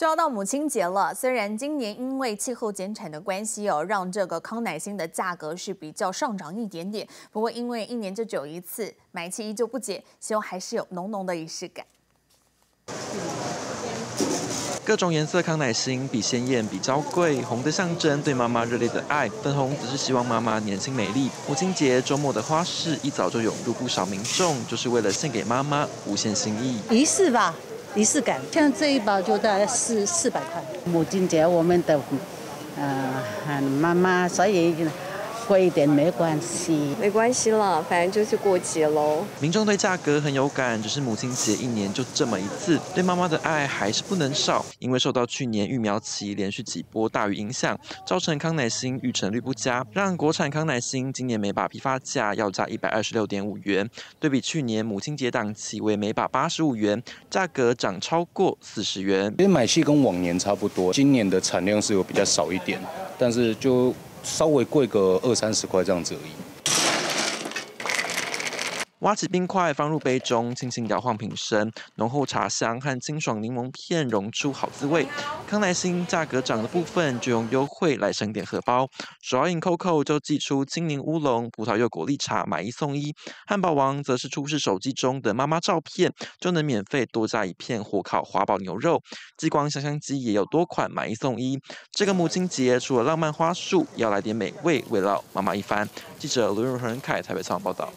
就要到母亲节了，虽然今年因为气候减产的关系哦，让这个康乃馨的价格是比较上涨一点点，不过因为一年就只有一次，买气依旧不减，希望还是有浓浓的仪式感。各种颜色康乃馨比鲜艳比娇贵，红的象征对妈妈热烈的爱，粉红只是希望妈妈年轻美丽。母亲节周末的花市一早就涌入不少民众，就是为了献给妈妈无限心意。仪式吧。 仪式感，像这一包就大概400块。母亲节我们的，妈妈，所以贵一点没关系，没关系了，反正就是过节喽。民众对价格很有感，只是母亲节一年就这么一次，对妈妈的爱还是不能少。因为受到去年育苗期连续几波大雨影响，造成康乃馨育成率不佳，让国产康乃馨今年每把批发价要价126.5元，对比去年母亲节档期为每把85元，价格涨超过40元。其实买气跟往年差不多，今年的产量是有比较少一点，但是就 稍微贵个20-30块这样子而已。挖起冰块放入杯中，轻轻摇晃瓶身，浓厚茶香和清爽柠檬片融出好滋味。康乃馨价格涨的部分就用优惠来省点荷包。手摇饮 COCO 就寄出青柠乌龙、葡萄柚果粒茶买1送1，汉堡王则是出示手机中的妈妈照片，就能免费多加一片火烤华堡牛肉。极光香香鸡也有多款买1送1。这个母亲节除了浪漫花束，也要来点美味慰劳妈妈一番。记者卢润和任凯台北采访报道。